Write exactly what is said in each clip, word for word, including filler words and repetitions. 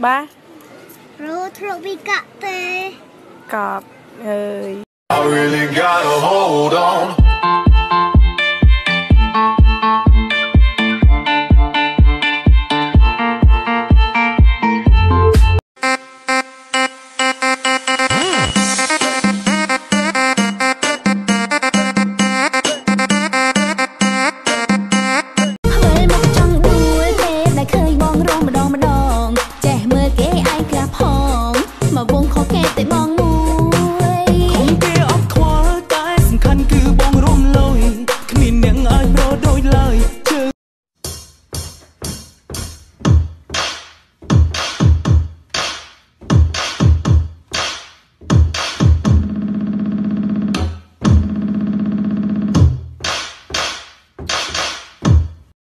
ba Rô throat bị cạp tê Cọp ơi. I really gotta hold on.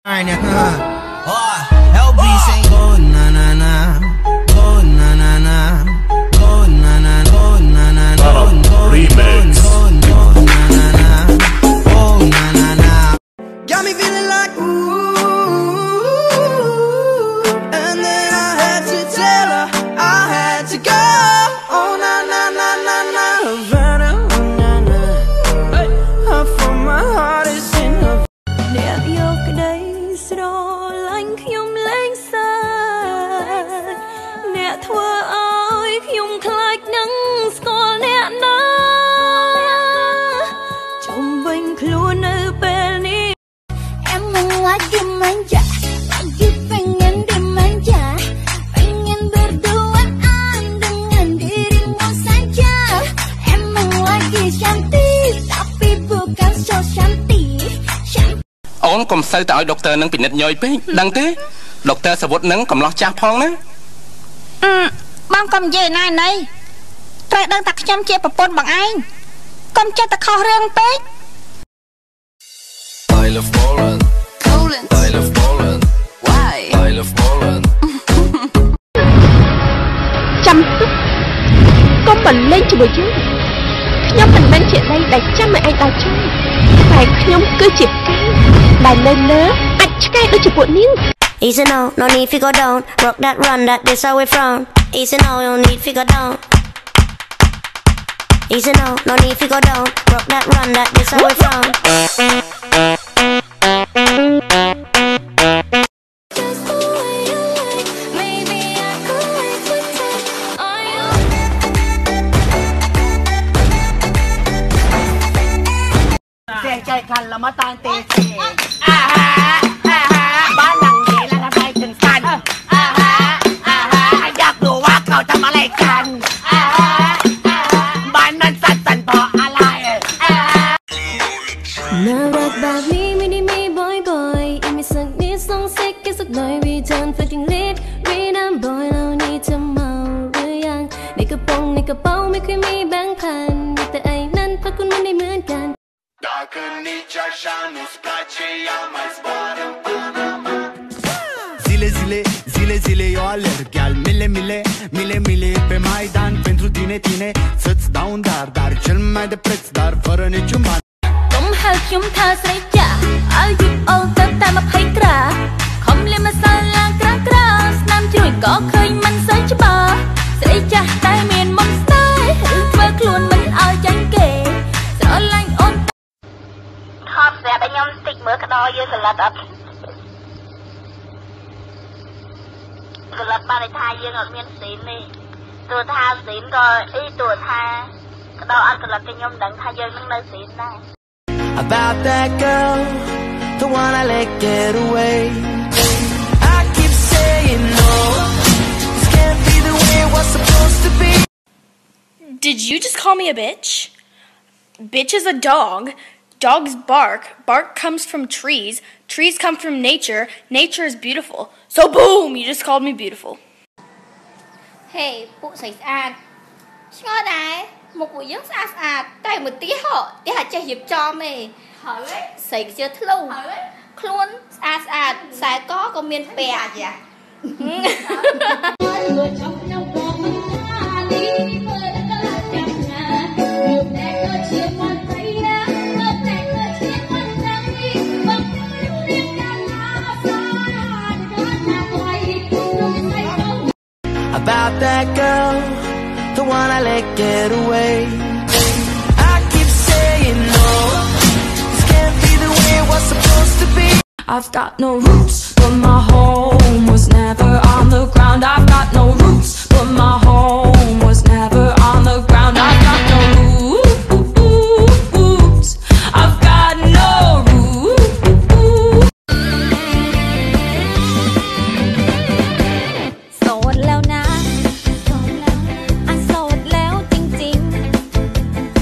All right, uh, oh, L B oh. Sing oh na na na, oh na na na, oh na na, oh na na, oh na na na, got me feeling like ooh, and then I had to tell her I had to go. Oh na na na na na, Havana, oh na na, hey. I feel my heart is in her. Đẹp yêu cái đấy. Rồi lạnh nhung lên xa nè thua ơi nhung khát nắng soi nè nó trong vinh luôn ở bên đi em muốn quá đêm anh trả anh chỉ phanh anh đêm anh trả phanh anh berdua anh dengan dirimu saja em muốn quá đi cantik tapi bukan so cantik អូនកុំសើទៅឲ្យដុកទ័រនឹងពិនិត្យញយពេកដឹងទេដុកទ័រសវុតនឹងកំឡោះចាស់ផងណាបងកុំនិយាយណៃណៃត្រូវដឹងតែខ្ញុំជាប្រពន្ធបងឯងកុំចេះតែខុសរឿងពេក I love Poland Poland I love Poland why I love Poland ចាំទុកកុំមិនលេងជាមួយយើងខ្ញុំមិនមែនជាដីដែលចាំឲ្យឯងដល់ចុងតែខ្ញុំគឺជាកាយ Easy now, no need to go down. Rock that run, that this away from. Easy now, no need to go down. Easy now, no need to go down. Rock that run, that this away from. Just the way you like, maybe I could wait with time. Are you? Say, say, can la ma tan te. Zile, zile, zile, zile, eu alerg Iar mile, mile, mile, mile pe Maidan Pentru tine, tine, să-ți dau un dar Dar cel mai de preț, dar fără niciun ban Căm hăl chium thơ srei chả Ai dịp âu tớp ta mập hay kra Khom lê mă sal la kra kra Snam churui có khơi măn sới chứ bờ Srei chả tai miền mông stai Hữu vơ kluôn mình ai chánh kề Sở lanh ôn ta Khop dẹp anh em stik mơ cả đo dư sờ lật ập สลับปาริทายังอดมีศีลนี่ตัวทาศีลก็ไอ้ตัวทาก็ดอกอัดสลับไปยมดังทายังมันได้ศีลได้ About that girl, the one I let get away. I keep saying no. This can't be the way it was supposed to be. Did you just call me a bitch? Bitch is a dog. Dogs bark, bark comes from trees, trees come from nature, nature is beautiful. So boom, you just called me beautiful. Hey, phụ sấy sạt. Sao đấy? Một buổi giấc sạt sạt, tay một tí họ, tí hạt chè hiệp cho mày. Hỏi đấy. Sấy chưa thâu. Hỏi đấy. Khuôn sạt sạt, sài có có miên bè gì à? about that girl, the one I let get away. I keep saying no, this can't be the way it was supposed to be. I've got no roots, but my home was never on the ground. I've got no roots, but my home was never on the ground. I've got no roots, I've got no roots. โสดแล้วนะ โสดแล้ว อ่ะโสดแล้วจริงๆ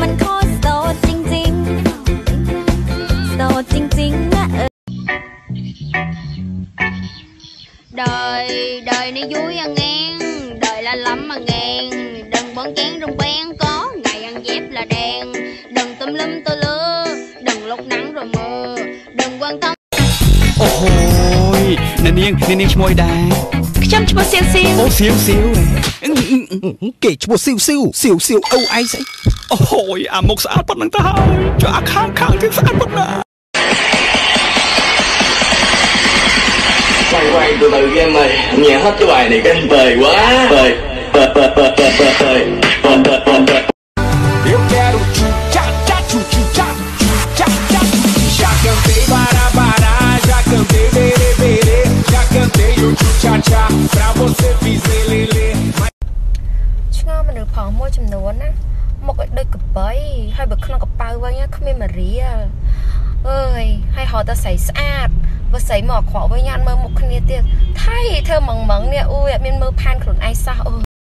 มันโคตรโสดจริงๆ โสดจริงๆนะเออ Đời, đời này vui à ngang, đời la lắm mà ngang. Đừng bón chén rung bén, có ngày ăn dép là đen. Đừng tùm lum tôi lứa, đừng lột nắng rồi mưa. Đừng quan tâm. Ôi, nên yên, nên yên môi đài. Chăm chú siêu siêu. Ô siêu siêu. Kể chú siêu siêu, siêu siêu âu ai vậy? Ôi, à một xã bắt nắng ta. Cho à khang khang tiếng xã bắt nà. Quay quay từ từ em ơi, nghe hết cái bài này kinh bời quá. Bời, bời, bời, bời, bời, bời, bời, bời, bời, bời, bời. Já cantei barabara, já cantei berê-berê, já cantei o tchu-tchá-tchá, pra você fiz lê-lê-lê. Chúng ta được phóng môi chùm nốn á, một đôi cặp bấy, hai bực không có bao vây á, không biết mà rí à. Ơi, hai họ ta xảy sát. Và xảy mỏ khóa với nhau mơ một khăn nha tiệt. Thay thơ mỏng mỏng nha, ui, mình mơ pan khổn ai sao.